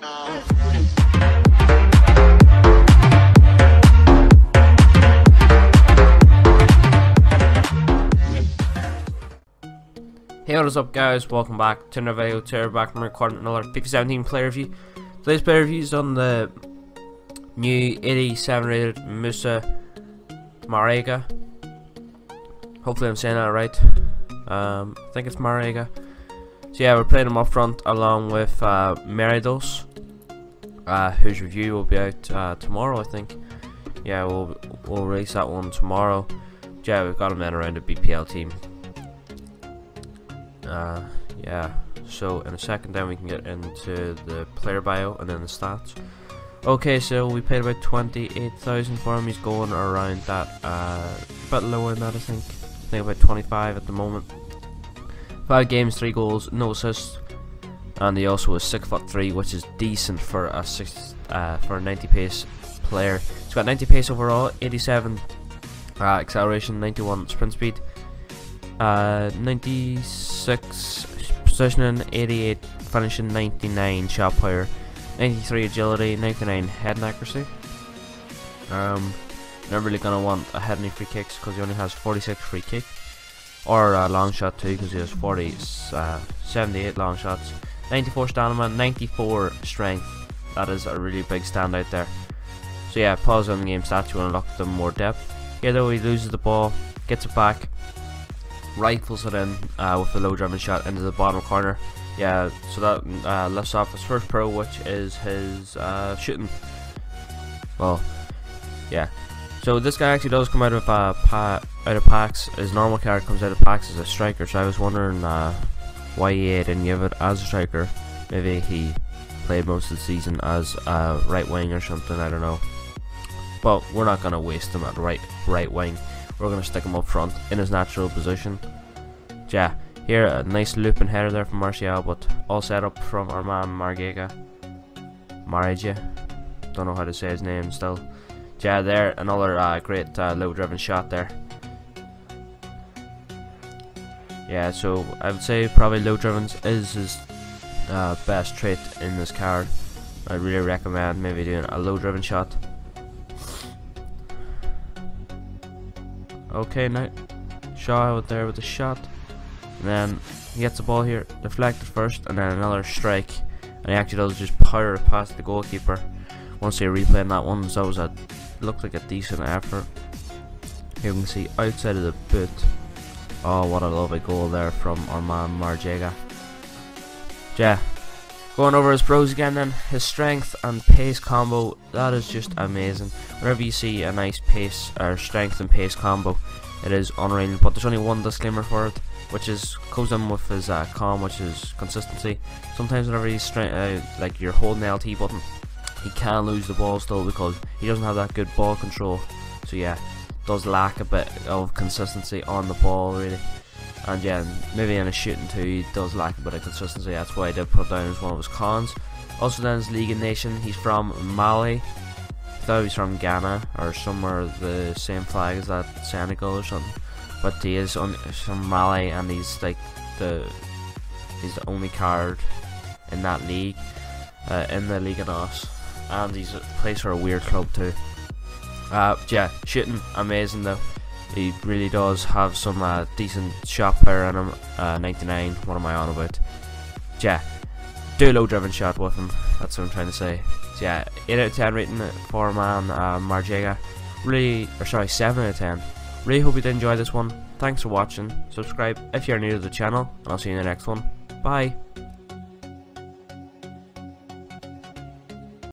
Hey, what is up guys, welcome back to another video. Today we're back from recording another FIFA 17 player review. Today's player review is on the new 87 rated Moussa Marega. Hopefully I'm saying that right. I think it's Marega. So yeah, we're playing him up front along with Meridos, whose review will be out tomorrow I think. Yeah, we'll release that one tomorrow. Yeah, we've got him in around a BPL team. Yeah, so in a second then we can get into the player bio and then the stats. Okay, so we paid about 28,000 for him. He's going around that, a bit lower than that I think. I think about 25 at the moment. 5 games, 3 goals, no assists, and he also is 6'3", which is decent for a 90 pace player. He's got 90 pace overall, 87 acceleration, 91 sprint speed. 96 positioning, 88 finishing, 99 shot player, 93 agility, 99 heading accuracy. Not really gonna want a head any free kicks because he only has 46 free kick, or a long shot too because he has 78 long shots, 94 stamina, 94 strength. That is a really big standout there. So yeah, pause on the game stats to unlock them more depth. Here though, he loses the ball, gets it back, rifles it in with the low German shot into the bottom corner. Yeah, so that lifts off his first pro, which is his shooting. Well, yeah. So this guy actually does come out of packs. His normal character comes out of packs as a striker. So I was wondering why EA didn't give it as a striker. Maybe he played most of the season as a right wing or something. I don't know. But we're not gonna waste him at right wing. We're going to stick him up front in his natural position. Yeah, here a nice looping header there from Martial, but all set up from our man Marega. Don't know how to say his name still. Yeah, there another great low driven shot there. Yeah, so I would say probably low drivens is his best trait in this card. I really recommend maybe doing a low driven shot. Okay, now Shaw out there with the shot, and then he gets the ball here, deflected first, and then another strike, and he actually does just power it past the goalkeeper. Once you're replaying that one, so that was looked like a decent effort. Here we can see outside of the boot. Oh, what a lovely goal there from our man Marega. Yeah, going over his pros again then, his strength and pace combo, that is just amazing. Whenever you see a nice pace or strength and pace combo, it is unreal, but there's only one disclaimer for it, which is comes in with his calm, which is consistency. Sometimes whenever he's like you're holding the LT button, he can lose the ball still because he doesn't have that good ball control. So yeah, does lack a bit of consistency on the ball really. And yeah, maybe in his shooting too, he does lack a bit of consistency. That's why I did put down as one of his cons. Also then his Liga Nation, he's from Mali. I thought he was from Ghana or somewhere the same flag as that, Senegal or something. But he is from Mali, and he's like he's the only card in that league, in the Liga NOS. And he plays for a weird club too. Yeah, shooting amazing though. He really does have some decent shot power in him, 99, what am I on about? Yeah, do a low driven shot with him, that's what I'm trying to say. So yeah, 8 out of 10 rating for man Marega, really, or sorry, 7 out of 10. Really hope you did enjoy this one, thanks for watching, subscribe if you're new to the channel, and I'll see you in the next one, bye.